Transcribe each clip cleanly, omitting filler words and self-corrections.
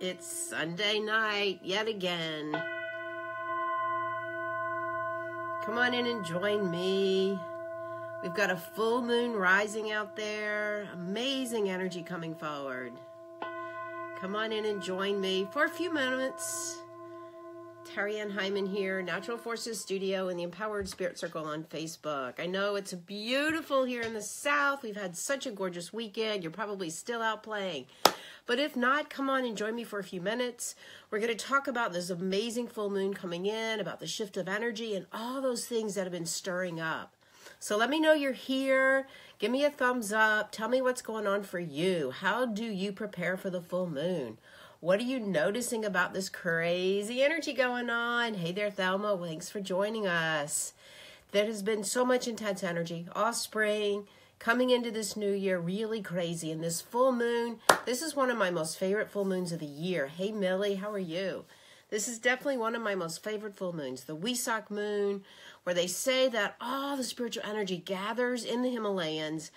It's Sunday night yet again. Come on in and join me. We've got a full moon rising out there. Amazing energy coming forward. Come on in and join me for a few moments. Terri Ann Heiman here, Natural Forces Studio and the Empowered Spirit Circle on Facebook. I know it's beautiful here in the South. We've had such a gorgeous weekend. You're probably still out playing. But if not, come on and join me for a few minutes. We're going to talk about this amazing full moon coming in, about the shift of energy and all those things that have been stirring up. So let me know you're here. Give me a thumbs up. Tell me what's going on for you. How do you prepare for the full moon? What are you noticing about this crazy energy going on? Hey there, Thelma. Thanks for joining us. There has been so much intense energy all spring, coming into this new year, really crazy. And this full moon, this is one of my most favorite full moons of the year. Hey, Millie, how are you? This is definitely one of my most favorite full moons, the Wesak moon, where they say that all the spiritual energy gathers in the Himalayas.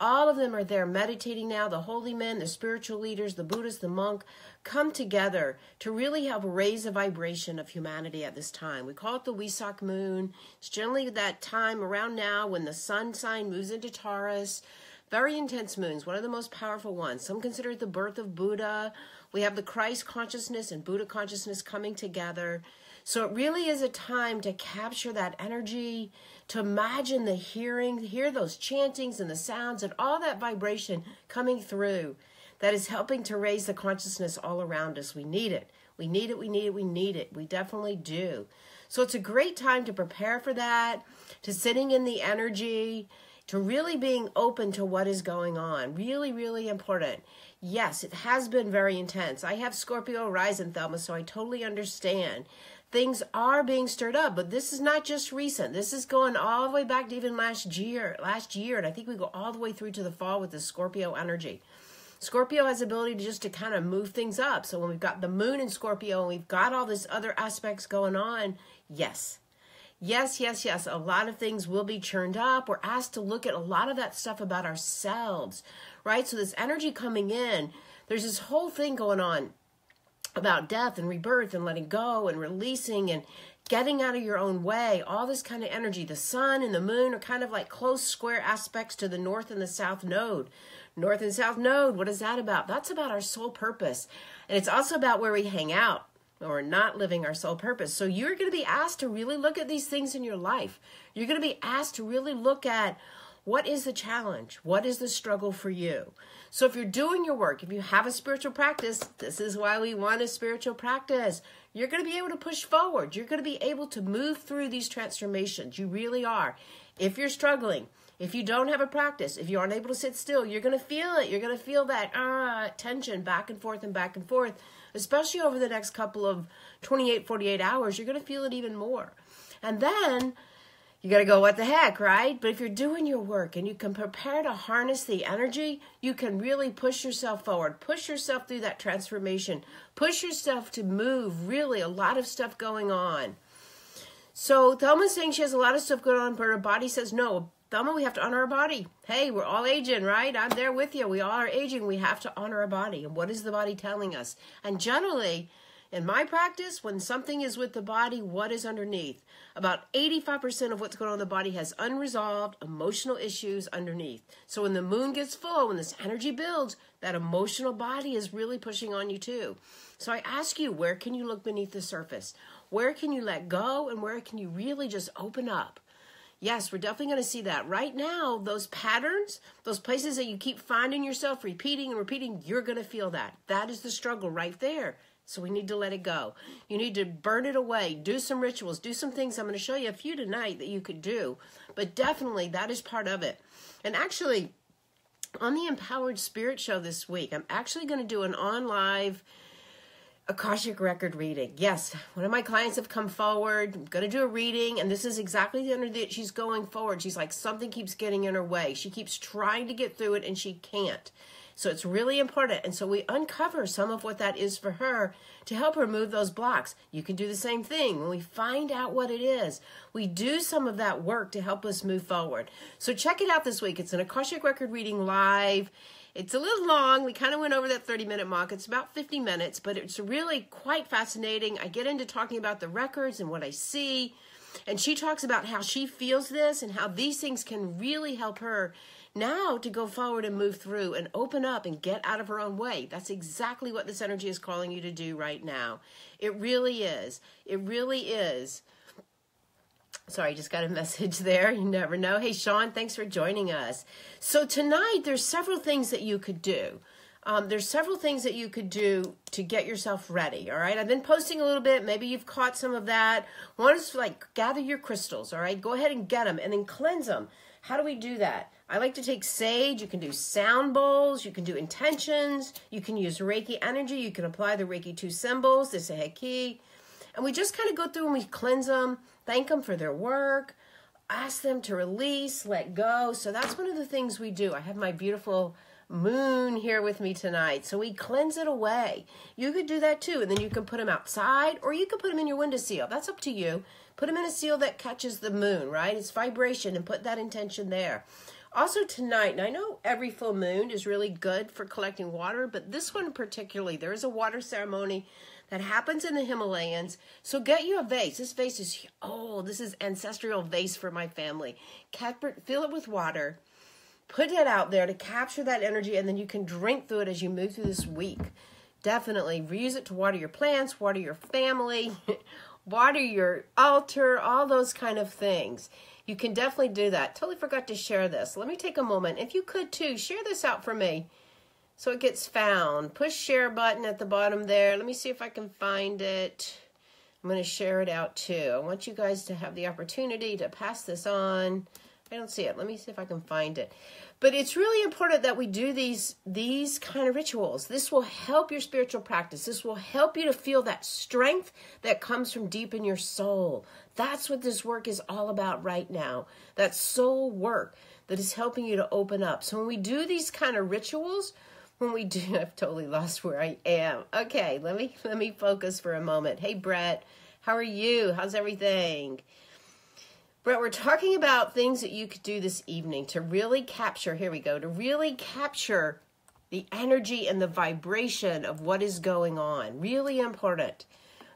All of them are there meditating now. The holy men, the spiritual leaders, the Buddhists, the monk, come together to really help raise the vibration of humanity at this time. We call it the Wesak moon. It's generally that time around now when the sun sign moves into Taurus. Very intense moons, one of the most powerful ones. Some consider it the birth of Buddha. We have the Christ consciousness and Buddha consciousness coming together. So it really is a time to capture that energy, to imagine the hearing, hear those chantings and the sounds and all that vibration coming through that is helping to raise the consciousness all around us. We need it. We need it. We need it. We need it. We definitely do. So it's a great time to prepare for that, to sitting in the energy, to really being open to what is going on. Really, really important. Yes, it has been very intense. I have Scorpio rising, Thelma, so I totally understand. Things are being stirred up, but this is not just recent. This is going all the way back to even last year, and I think we go all the way through to the fall with the Scorpio energy. Scorpio has the ability to just to kind of move things up. So when we've got the moon in Scorpio and we've got all these other aspects going on, yes. Yes, yes, yes. A lot of things will be churned up. We're asked to look at a lot of that stuff about ourselves, right? So this energy coming in, there's this whole thing going on about death and rebirth and letting go and releasing and getting out of your own way, all this kind of energy. The sun and the moon are kind of like close square aspects to the north and the south node. North and south node, what is that about? That's about our soul purpose. And it's also about where we hang out or not living our soul purpose. So you're going to be asked to really look at these things in your life. You're going to be asked to really look at what is the challenge? What is the struggle for you? So if you're doing your work, if you have a spiritual practice, this is why we want a spiritual practice. You're going to be able to push forward. You're going to be able to move through these transformations. You really are. If you're struggling, if you don't have a practice, if you aren't able to sit still, you're going to feel it. You're going to feel that tension back and forth and back and forth, especially over the next couple of 28, 48 hours. You're going to feel it even more. And then you got to go, what the heck, right? But if you're doing your work and you can prepare to harness the energy, you can really push yourself forward, push yourself through that transformation, push yourself to move, really a lot of stuff going on. So Thelma's saying she has a lot of stuff going on, but her body says, no, Thelma, we have to honor our body. Hey, we're all aging, right? I'm there with you. We all are aging. We have to honor our body. And what is the body telling us? And generally, in my practice, when something is with the body, what is underneath? About 85% of what's going on in the body has unresolved emotional issues underneath. So when the moon gets full, when this energy builds, that emotional body is really pushing on you too. So I ask you, where can you look beneath the surface? Where can you let go and where can you really just open up? Yes, we're definitely going to see that. Right now, those patterns, those places that you keep finding yourself repeating and repeating, you're going to feel that. That is the struggle right there. So we need to let it go. You need to burn it away. Do some rituals. Do some things. I'm going to show you a few tonight that you could do. But definitely, that is part of it. And actually, on the Empowered Spirit Show this week, I'm actually going to do an on-live Akashic Record reading. Yes, one of my clients have come forward. I'm going to do a reading, and this is exactly the energy that she's going forward. She's like, something keeps getting in her way. She keeps trying to get through it, and she can't. So it's really important. And so we uncover some of what that is for her to help her move those blocks. You can do the same thing. When we find out what it is, we do some of that work to help us move forward. So check it out this week. It's an Akashic Record reading live. It's a little long. We kind of went over that 30-minute mark. It's about 50 minutes, but it's really quite fascinating. I get into talking about the records and what I see, and she talks about how she feels this and how these things can really help her now to go forward and move through and open up and get out of her own way. That's exactly what this energy is calling you to do right now. It really is. It really is. Sorry, just got a message there. You never know. Hey, Sean, thanks for joining us. So tonight, there's several things that you could do. There's several things that you could do to get yourself ready, all right? I've been posting a little bit. Maybe you've caught some of that. One is, like, gather your crystals, all right? Go ahead and get them and then cleanse them. How do we do that? I like to take sage. You can do sound bowls. You can do intentions. You can use Reiki energy. You can apply the Reiki 2 symbols, the Seheki. And we just kind of go through and we cleanse them, thank them for their work, ask them to release, let go. So that's one of the things we do. I have my beautiful moon here with me tonight. So we cleanse it away. You could do that too. And then you can put them outside or you can put them in your window seal. That's up to you. Put them in a seal that catches the moon, right? It's vibration, and put that intention there. Also tonight, and I know every full moon is really good for collecting water, but this one particularly, there is a water ceremony that happens in the Himalayas. So get you a vase. This vase is, oh, this is ancestral vase for my family. Fill it with water. Put it out there to capture that energy, and then you can drink through it as you move through this week. Definitely reuse it to water your plants, water your family, water your altar, all those kind of things. You can definitely do that. Totally forgot to share this. Let me take a moment. If you could too, share this out for me so it gets found. Push share button at the bottom there. Let me see if I can find it. I'm going to share it out too. I want you guys to have the opportunity to pass this on. I don't see it. Let me see if I can find it. But it's really important that we do these kind of rituals. This will help your spiritual practice. This will help you to feel that strength that comes from deep in your soul. That's what this work is all about right now. That soul work that is helping you to open up. So when we do these kind of rituals, when we do, I've totally lost where I am. Okay, let me focus for a moment. Hey, Brett, how are you? How's everything? Brett, we're talking about things that you could do this evening to really capture, here we go, to really capture the energy and the vibration of what is going on. Really important.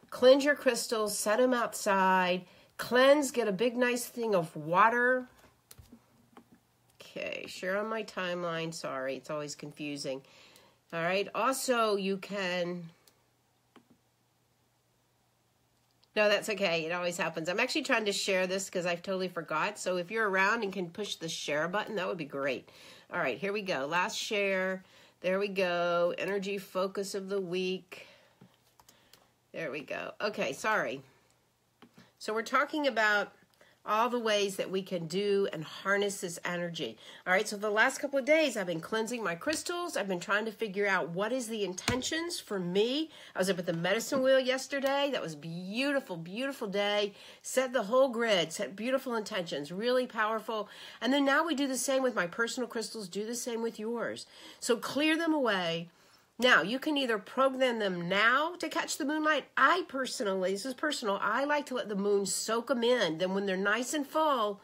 Cleanse your crystals, set them outside, cleanse, get a big nice thing of water. Okay, share on my timeline. Sorry, it's always confusing. All right, also you can... No, that's okay. It always happens. I'm actually trying to share this because I've totally forgot. So if you're around and can push the share button, that would be great. All right, here we go. Last share. There we go. Energy focus of the week. There we go. Okay, sorry. So we're talking about all the ways that we can do and harness this energy. All right, so the last couple of days, I've been cleansing my crystals. I've been trying to figure out what is the intentions for me. I was up at the medicine wheel yesterday. That was beautiful, beautiful day. Set the whole grid, set beautiful intentions, really powerful. And then now we do the same with my personal crystals, do the same with yours. So clear them away. Now, you can either program them now to catch the moonlight. I personally, this is personal, I like to let the moon soak them in. Then when they're nice and full,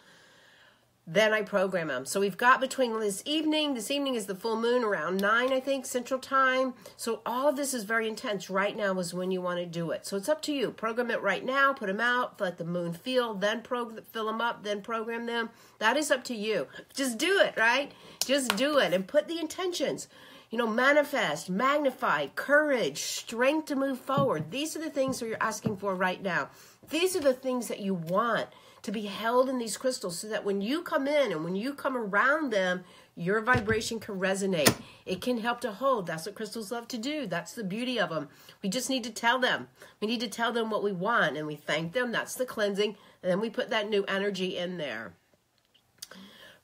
then I program them. So we've got between this evening is the full moon around 9, I think, Central Time. So all of this is very intense. Right now is when you want to do it. So it's up to you. Program it right now, put them out, let the moon feel, then fill them up, then program them. That is up to you. Just do it, right? Just do it and put the intentions. You know, manifest, magnify, courage, strength to move forward. These are the things that you're asking for right now. These are the things that you want to be held in these crystals so that when you come in and when you come around them, your vibration can resonate. It can help to hold. That's what crystals love to do. That's the beauty of them. We just need to tell them. We need to tell them what we want, and we thank them. That's the cleansing. And then we put that new energy in there.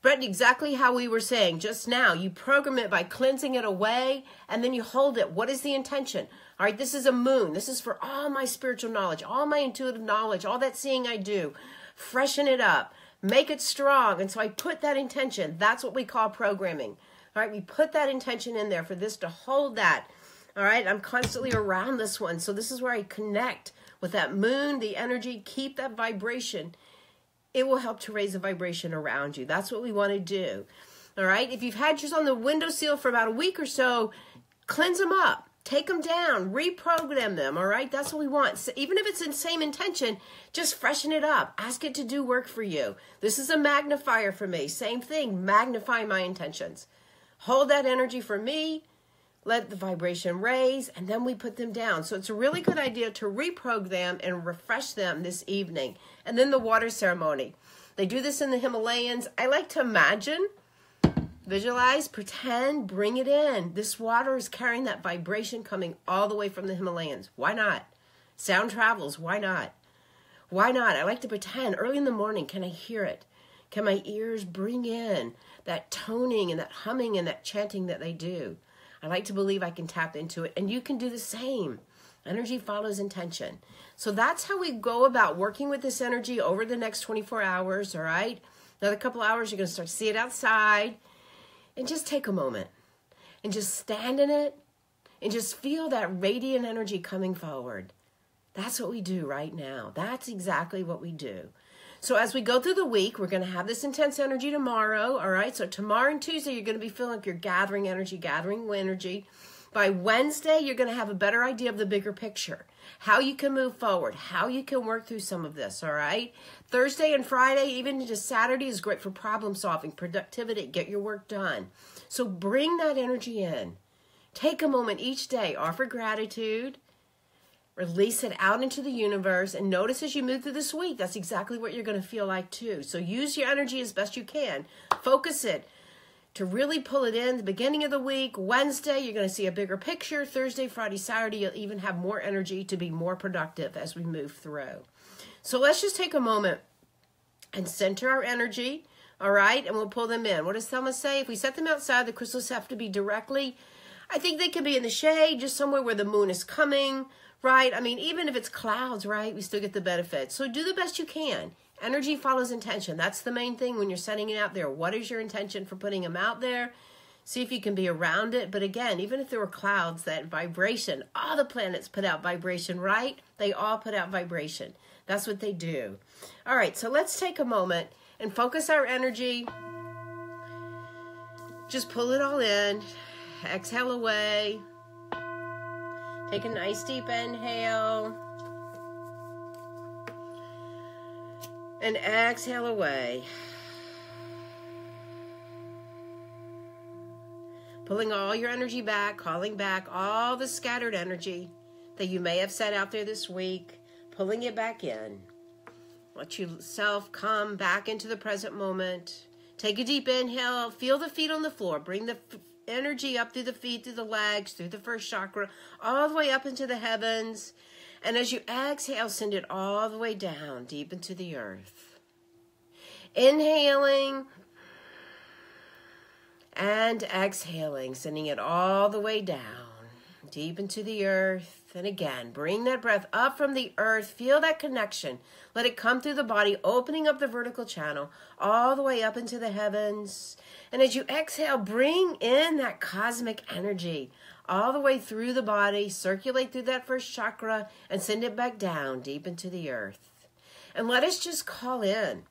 Brett, exactly how we were saying just now, you program it by cleansing it away, and then you hold it. What is the intention? All right, this is a moon. This is for all my spiritual knowledge, all my intuitive knowledge, all that seeing I do. Freshen it up. Make it strong. And so I put that intention. That's what we call programming. All right, we put that intention in there for this to hold that. All right, I'm constantly around this one. So this is where I connect with that moon, the energy, keep that vibration. It will help to raise the vibration around you. That's what we want to do. all right? If you've had yours on the windowsill for about a week or so, cleanse them up. Take them down. Reprogram them, all right? That's what we want. So even if it's the same intention, just freshen it up. Ask it to do work for you. This is a magnifier for me. Same thing, magnify my intentions. Hold that energy for me. Let the vibration raise, and then we put them down. So it's a really good idea to reprogram them and refresh them this evening. And then the water ceremony. They do this in the Himalayas. I like to imagine, visualize, pretend, bring it in. This water is carrying that vibration coming all the way from the Himalayas. Why not? Sound travels. Why not? Why not? I like to pretend. Early in the morning, can I hear it? Can my ears bring in that toning and that humming and that chanting that they do? I like to believe I can tap into it, and you can do the same. Energy follows intention. So that's how we go about working with this energy over the next 24 hours, all right? Another couple hours, you're going to start to see it outside, and just take a moment, and just stand in it, and just feel that radiant energy coming forward. That's what we do right now. That's exactly what we do. So as we go through the week, we're going to have this intense energy tomorrow, all right? So tomorrow and Tuesday, you're going to be feeling like you're gathering energy. By Wednesday, you're going to have a better idea of the bigger picture, how you can move forward, how you can work through some of this, all right? Thursday and Friday, even just Saturday, is great for problem solving, productivity, get your work done. So bring that energy in. Take a moment each day, offer gratitude. Release it out into the universe, and notice as you move through this week, that's exactly what you're going to feel like too. So use your energy as best you can. Focus it to really pull it in the beginning of the week. Wednesday, you're going to see a bigger picture. Thursday, Friday, Saturday, you'll even have more energy to be more productive as we move through. So let's just take a moment and center our energy, all right? And we'll pull them in. What does Thelma say? If we set them outside, the crystals have to be directly, I think they can be in the shade, just somewhere where the moon is coming, right? I mean, even if it's clouds, right, we still get the benefit. So do the best you can. Energy follows intention. That's the main thing when you're setting it out there. What is your intention for putting them out there? See if you can be around it. But again, even if there were clouds, that vibration, all the planets put out vibration, right? They all put out vibration. That's what they do. All right, so let's take a moment and focus our energy. Just pull it all in. Exhale away. Take a nice deep inhale. And exhale away. Pulling all your energy back, calling back all the scattered energy that you may have set out there this week, pulling it back in. Let yourself come back into the present moment. Take a deep inhale. Feel the feet on the floor. Bring the energy up through the feet, through the legs, through the first chakra, all the way up into the heavens. And as you exhale, send it all the way down, deep into the earth. Inhaling and exhaling, sending it all the way down, deep into the earth. And again, bring that breath up from the earth. Feel that connection. Let it come through the body, opening up the vertical channel all the way up into the heavens. And as you exhale, bring in that cosmic energy all the way through the body, circulate through that first chakra, and send it back down deep into the earth. And let us just call in.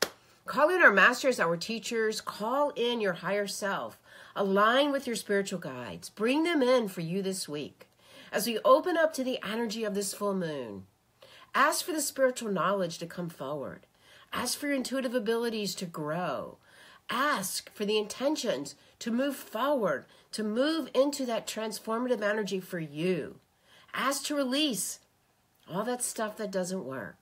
Call in our masters, our teachers. Call in your higher self. Align with your spiritual guides. Bring them in for you this week. As we open up to the energy of this full moon, ask for the spiritual knowledge to come forward. Ask for your intuitive abilities to grow. Ask for the intentions to move forward, to move into that transformative energy for you. Ask to release all that stuff that doesn't work.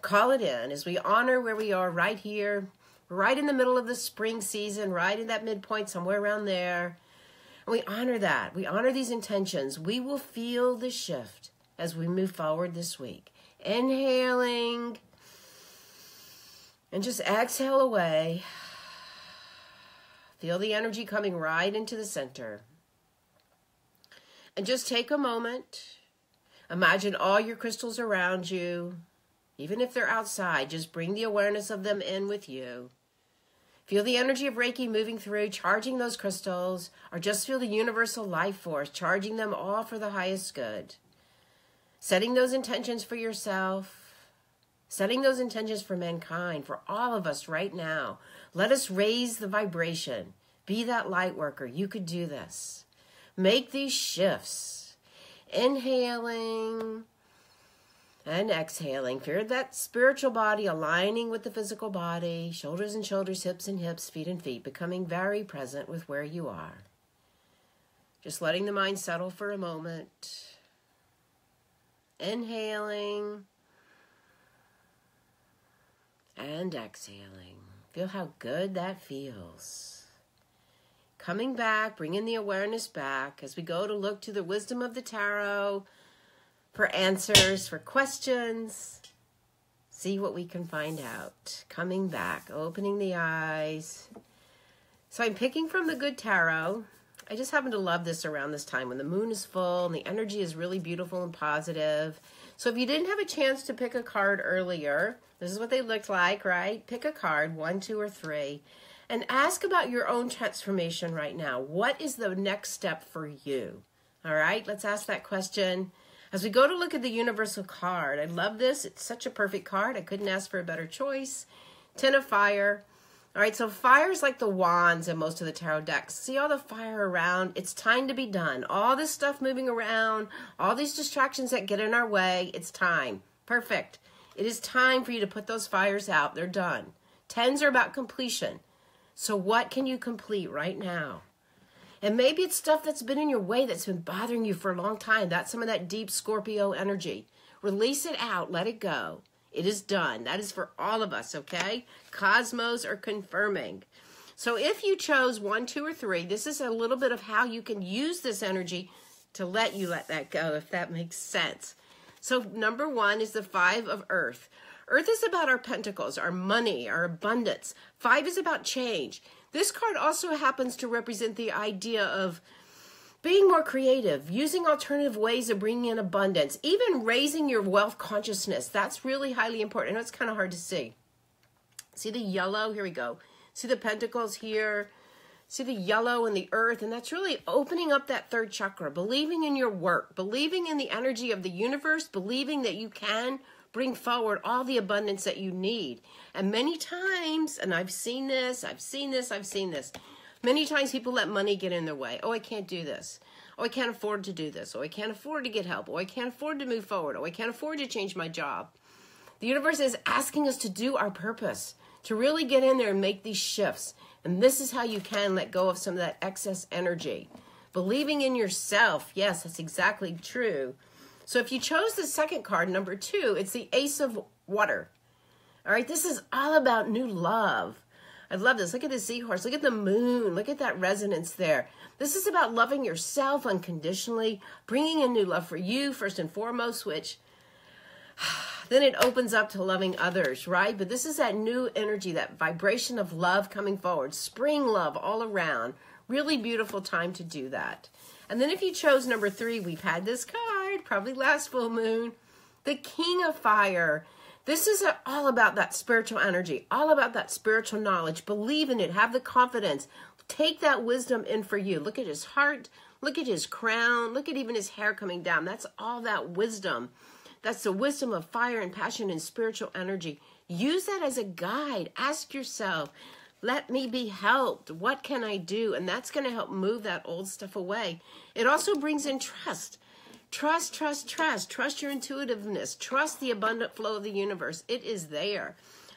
Call it in as we honor where we are right here, right in the middle of the spring season, right in that midpoint, somewhere around there. We honor that. We honor these intentions. We will feel the shift as we move forward this week. Inhaling. And just exhale away. Feel the energy coming right into the center. And just take a moment. Imagine all your crystals around you. Even if they're outside, just bring the awareness of them in with you. Feel the energy of Reiki moving through, charging those crystals, or just feel the universal life force, charging them all for the highest good. Setting those intentions for yourself, setting those intentions for mankind, for all of us right now. Let us raise the vibration Be that light worker. You could do this. Make these shifts. Inhaling and exhaling. Feel that spiritual body aligning with the physical body. Shoulders and shoulders, hips and hips, feet and feet. Becoming very present with where you are. Just letting the mind settle for a moment. Inhaling and exhaling. Feel how good that feels. Coming back, bringing the awareness back as we go to look to the wisdom of the tarot for answers, for questions. See what we can find out. Coming back, opening the eyes. So I'm picking from the Good Tarot. I just happen to love this around this time when the moon is full and the energy is really beautiful and positive. So if you didn't have a chance to pick a card earlier, this is what they looked like, right? Pick a card, 1, 2, or 3, and ask about your own transformation right now. What is the next step for you? All right, let's ask that question. As we go to look at the universal card, I love this. It's such a perfect card. I couldn't ask for a better choice. 10 of fire. All right, so fire is like the wands in most of the tarot decks. See all the fire around? It's time to be done. All this stuff moving around, all these distractions that get in our way, it's time. Perfect. It is time for you to put those fires out. They're done. 10s are about completion. So what can you complete right now? And maybe it's stuff that's been in your way that's been bothering you for a long time. That's some of that deep Scorpio energy. Release it out. Let it go. It is done. That is for all of us, okay? Cosmos are confirming. So if you chose 1, 2, or 3, this is a little bit of how you can use this energy to let you let that go, if that makes sense. So number 1 is the 5 of Earth. Earth is about our pentacles, our money, our abundance. 5 is about change. This card also happens to represent the idea of being more creative, using alternative ways of bringing in abundance, even raising your wealth consciousness. That's really highly important. I know it's kind of hard to see. See the yellow? Here we go. See the pentacles here? See the yellow and the earth? And that's really opening up that third chakra, believing in your work, believing in the energy of the universe, believing that you can bring forward all the abundance that you need. And many times, and I've seen this, many times people let money get in their way. Oh, I can't do this. Oh, I can't afford to do this. Oh, I can't afford to get help. Oh, I can't afford to move forward. Oh, I can't afford to change my job. The universe is asking us to do our purpose, to really get in there and make these shifts. And this is how you can let go of some of that excess energy. Believing in yourself. Yes, that's exactly true. So if you chose the second card, number 2, it's the Ace of Water. All right, this is all about new love. I love this. Look at the seahorse. Look at the moon. Look at that resonance there. This is about loving yourself unconditionally, bringing in new love for you first and foremost, which then it opens up to loving others, right? But this is that new energy, that vibration of love coming forward, spring love all around. Really beautiful time to do that. And then if you chose number 3, we've had this card, probably last full moon, the King of Fire. This is all about that spiritual energy, all about that spiritual knowledge. Believe in it. Have the confidence. Take that wisdom in for you. Look at his heart. Look at his crown. Look at even his hair coming down. That's all that wisdom. That's the wisdom of fire and passion and spiritual energy. Use that as a guide. Ask yourself, let me be helped. What can I do? And that's going to help move that old stuff away. It also brings in trust. Trust, trust, trust. Trust your intuitiveness. Trust the abundant flow of the universe. It is there.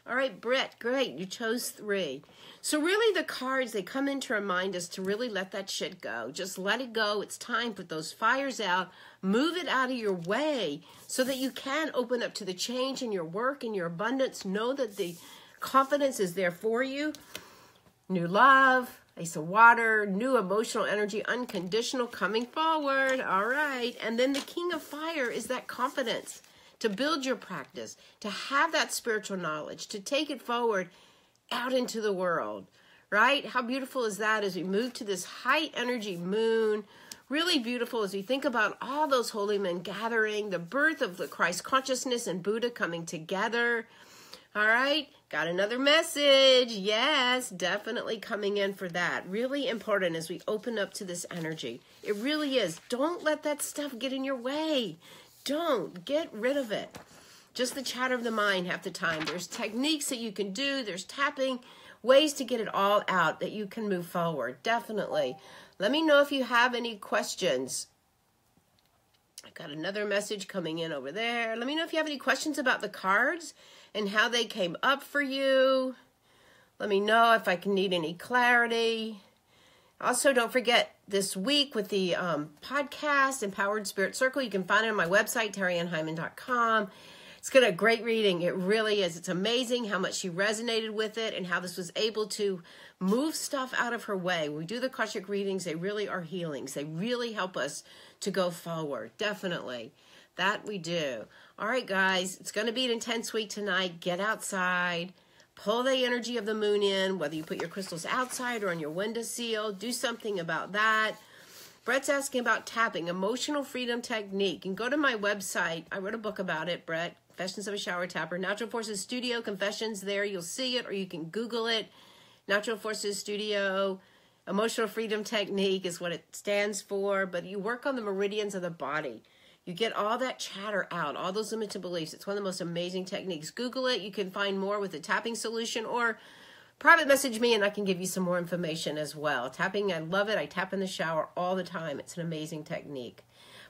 All right, Brett, great. You chose 3. So really the cards, they come in to remind us to really let that shit go. Just let it go. It's time. Put those fires out. Move it out of your way so that you can open up to the change in your work and your abundance. Know that the confidence is there for you. New love. Ace of Water, new emotional energy, unconditional, coming forward. All right. And then the King of Fire is that confidence to build your practice, to have that spiritual knowledge, to take it forward out into the world, right? How beautiful is that as we move to this high energy moon? Really beautiful as we think about all those holy men gathering, the birth of the Christ consciousness and Buddha coming together. All right, got another message. Yes, definitely coming in for that. Really important as we open up to this energy. It really is. Don't let that stuff get in your way. Don't. Get rid of it. Just the chatter of the mind half the time. There's techniques that you can do. There's tapping. ways to get it all out that you can move forward. Definitely. Let me know if you have any questions. I've got another message coming in over there. Let me know if you have any questions about the cards and how they came up for you. Let me know if I can need any clarity. Also, don't forget, this week with the podcast, Empowered Spirit Circle, you can find it on my website, terriannheiman.com. It's got a great reading. It really is. It's amazing how much she resonated with it and how this was able to move stuff out of her way. When we do the Akashic readings, they really are healings. They really help us to go forward. Definitely. That we do. All right, guys. It's going to be an intense week tonight. Get outside. Pull the energy of the moon in, whether you put your crystals outside or on your windowsill. Do something about that. Brett's asking about tapping, emotional freedom technique. And go to my website. I wrote a book about it, Brett, Confessions of a Shower Tapper. Natural Forces Studio, Confessions there. You'll see it, or you can Google it. Natural Forces Studio, emotional freedom technique is what it stands for. But you work on the meridians of the body. You get all that chatter out, all those limited beliefs. It's one of the most amazing techniques. Google it. You can find more with a tapping solution, or private message me and I can give you some more information as well. Tapping, I love it. I tap in the shower all the time. It's an amazing technique.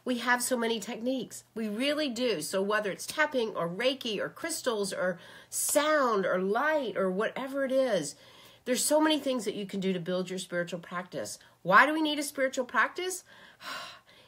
We have so many techniques. We really do. So whether it's tapping or Reiki or crystals or sound or light or whatever it is, there's so many things that you can do to build your spiritual practice. Why do we need a spiritual practice?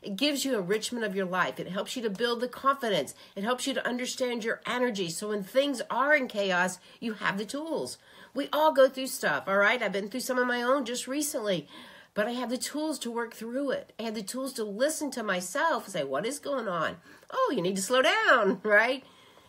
It gives you enrichment of your life. It helps you to build the confidence. It helps you to understand your energy. So when things are in chaos, you have the tools. We all go through stuff, all right? I've been through some of my own just recently, but I have the tools to work through it. I have the tools to listen to myself and say, what is going on? Oh, you need to slow down, right?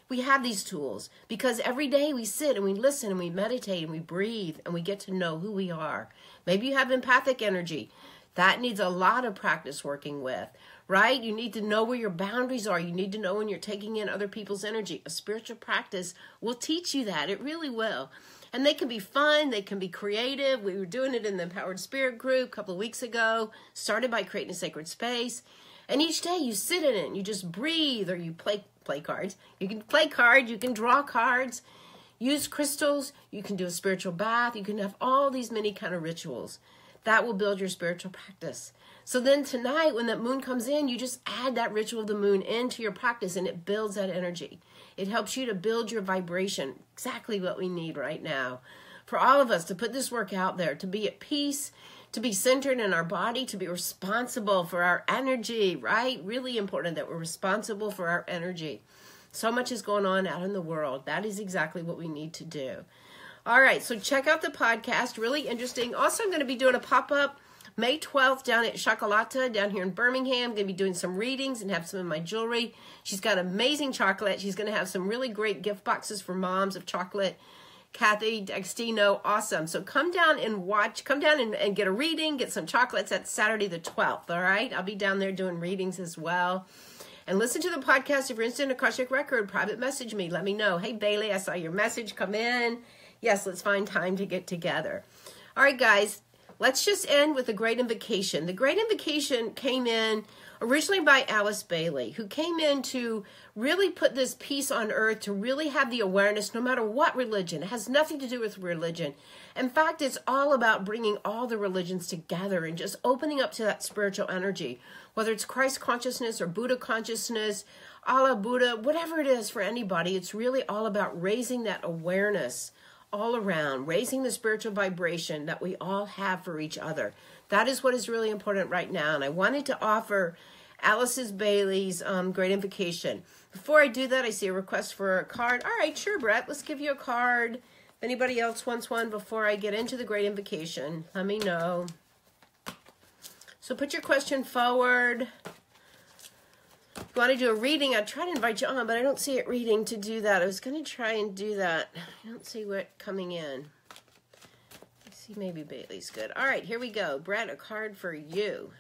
We have these tools because every day we sit and we listen and we meditate and we breathe and we get to know who we are. Maybe you have empathic energy. That needs a lot of practice working with, right? You need to know where your boundaries are. You need to know when you're taking in other people's energy. A spiritual practice will teach you that. It really will. And they can be fun. They can be creative. We were doing it in the Empowered Spirit group a couple of weeks ago, started by creating a sacred space. And each day you sit in it and you just breathe, or you play cards. You can play cards. You can draw cards. Use crystals. You can do a spiritual bath. You can have all these many kind of rituals. That will build your spiritual practice. So then tonight, when that moon comes in, you just add that ritual of the moon into your practice, and it builds that energy. It helps you to build your vibration, exactly what we need right now. For all of us to put this work out there, to be at peace, to be centered in our body, to be responsible for our energy, right? Really important that we're responsible for our energy. So much is going on out in the world. That is exactly what we need to do. All right, so check out the podcast. Really interesting. Also, I'm going to be doing a pop-up May 12th down at Chocolata, down here in Birmingham. I'm going to be doing some readings and have some of my jewelry. She's got amazing chocolate. She's going to have some really great gift boxes for moms of chocolate. Kathy Dextino, awesome. So come down and watch. Come down and get a reading, get some chocolates. That's Saturday the 12th, all right? I'll be down there doing readings as well. And listen to the podcast. If you're interested in Akashic Record, private message me. Let me know. Hey, Bailey, I saw your message come in. Yes, let's find time to get together. All right, guys, let's just end with the Great Invocation. The Great Invocation came in originally by Alice Bailey, who came in to really put this peace on earth, to really have the awareness, no matter what religion. It has nothing to do with religion. In fact, it's all about bringing all the religions together and just opening up to that spiritual energy, whether it's Christ consciousness or Buddha consciousness, Allah, Buddha, whatever it is for anybody. It's really all about raising that awareness all around, raising the spiritual vibration that we all have for each other. That is what is really important right now. And I wanted to offer Alice Bailey's Great Invocation. Before I do that, I see a request for a card. All right, sure, Brett, let's give you a card. If anybody else wants one before I get into the Great Invocation, let me know. So put your question forward. If you want to do a reading, I try to invite you on, but I don't see it reading to do that. I was going to try and do that. I don't see what coming in. Let's see, maybe Bailey's good. All right, here we go. Brett, a card for you.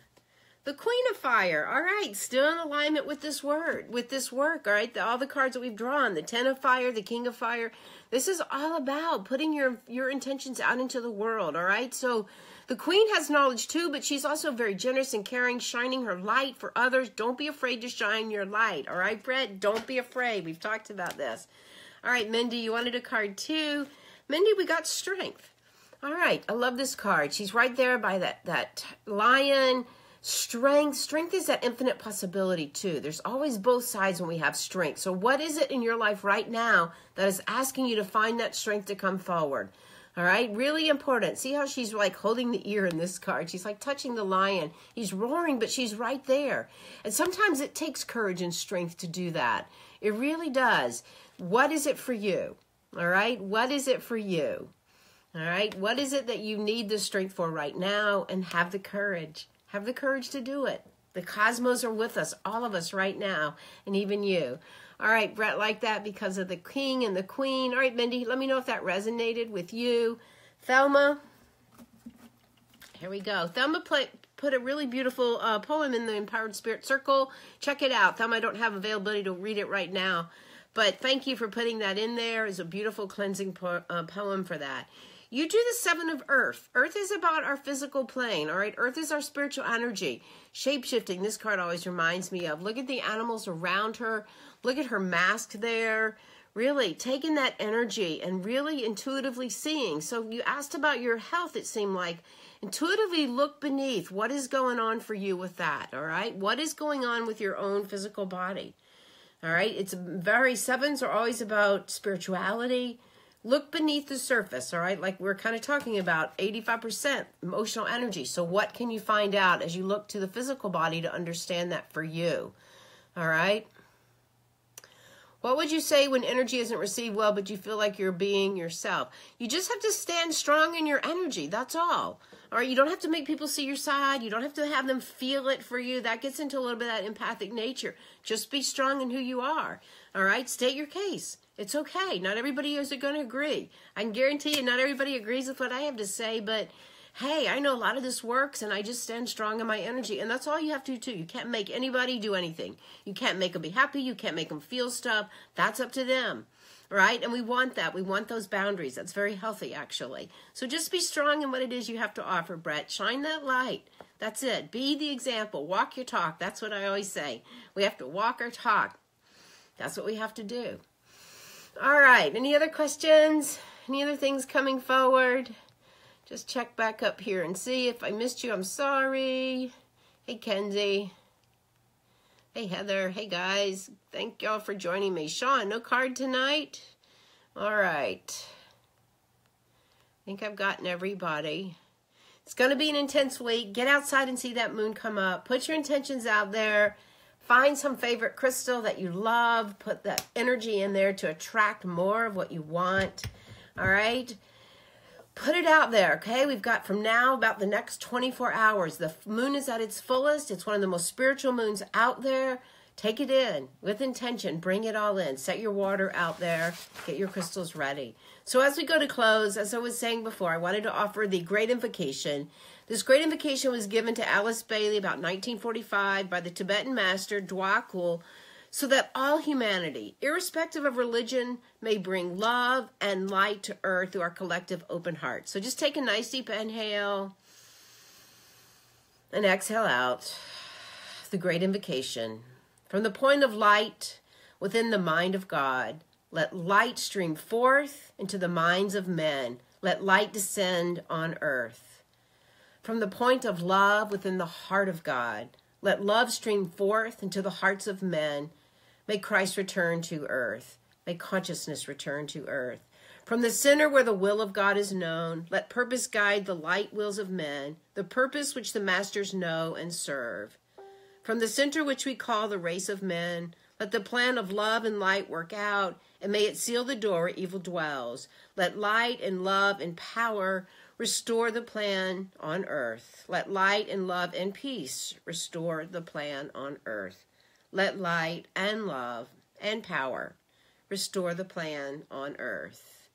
The Queen of Fire. All right, still in alignment with this word, with this work, all right? All the cards that we've drawn, the Ten of Fire, the King of Fire. This is all about putting your intentions out into the world, all right? So the Queen has knowledge too, but she's also very generous and caring, shining her light for others. Don't be afraid to shine your light. All right, Brett? Don't be afraid. We've talked about this. All right, Mindy, you wanted a card too. Mindy, we got strength. All right, I love this card. She's right there by that lion. Strength. Strength is that infinite possibility too. There's always both sides when we have strength. So what is it in your life right now that is asking you to find that strength to come forward? All right, really important. See how she's like holding the ear in this card. She's like touching the lion. He's roaring, but she's right there. And sometimes it takes courage and strength to do that. It really does. What is it for you? All right, what is it for you? All right, what is it that you need the strength for right now? And have the courage. Have the courage to do it. The cosmos are with us, all of us right now, and even you. All right, Brett, like that because of the king and the queen. All right, Mindy, let me know if that resonated with you. Thelma, here we go. Thelma put a really beautiful poem in the Empowered Spirit Circle. Check it out. Thelma, I don't have availability to read it right now, but thank you for putting that in there. It's a beautiful cleansing poem for that. You do the seven of earth. Earth is about our physical plane, all right? Earth is our spiritual energy. Shape-shifting, this card always reminds me of. Look at the animals around her. Look at her mask there. Really taking that energy and really intuitively seeing. So you asked about your health, it seemed like. Intuitively look beneath. What is going on for you with that, all right? What is going on with your own physical body, all right? It's very, sevens are always about spirituality. Look beneath the surface, all right? Like we're kind of talking about 85% emotional energy. So what can you find out as you look to the physical body to understand that for you, all right? What would you say when energy isn't received well, but you feel like you're being yourself? You just have to stand strong in your energy. That's all right? You don't have to make people see your side. You don't have to have them feel it for you. That gets into a little bit of that empathic nature. Just be strong in who you are, all right? State your case. It's okay. Not everybody is going to agree. I can guarantee you not everybody agrees with what I have to say, but hey, I know a lot of this works, and I just stand strong in my energy, and that's all you have to do, too. You can't make anybody do anything. You can't make them be happy. You can't make them feel stuff. That's up to them, right? And we want that. We want those boundaries. That's very healthy, actually. So just be strong in what it is you have to offer, Brett. Shine that light. That's it. Be the example. Walk your talk. That's what I always say. We have to walk our talk. That's what we have to do. All right, any other questions? Any other things coming forward? Just check back up here and see. If I missed you, I'm sorry. Hey, Kenzie. Hey, Heather. Hey, guys. Thank y'all for joining me. Sean, no card tonight? All right. I think I've gotten everybody. It's going to be an intense week. Get outside and see that moon come up. Put your intentions out there. Find some favorite crystal that you love. Put that energy in there to attract more of what you want. All right? Put it out there, okay? We've got from now about the next 24 hours. The moon is at its fullest. It's one of the most spiritual moons out there. Take it in with intention. Bring it all in. Set your water out there. Get your crystals ready. So as we go to close, as I was saying before, I wanted to offer the Great Invocation. This Great Invocation was given to Alice Bailey about 1945 by the Tibetan master Djwhal Khul, so that all humanity, irrespective of religion, may bring love and light to earth through our collective open heart. So just take a nice deep inhale and exhale out the Great Invocation. From the point of light within the mind of God, let light stream forth into the minds of men. Let light descend on earth. From the point of love within the heart of God, let love stream forth into the hearts of men. May Christ return to earth. May consciousness return to earth. From the center where the will of God is known, let purpose guide the light wills of men, the purpose which the masters know and serve. From the center which we call the race of men, let the plan of love and light work out, and may it seal the door where evil dwells. Let light and love and power restore the plan on earth. Let light and love and peace restore the plan on earth. Let light and love and power restore the plan on earth.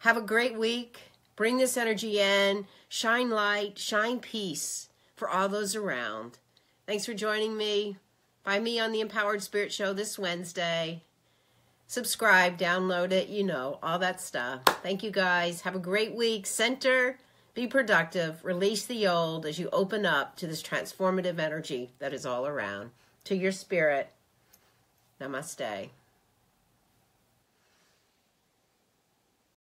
Have a great week. Bring this energy in. Shine light, shine peace for all those around. Thanks for joining me. Find me on the Empowered Spirit Show this Wednesday. Subscribe, download it, you know, all that stuff. Thank you guys. Have a great week. Center, be productive, release the old as you open up to this transformative energy that is all around. To your spirit, namaste.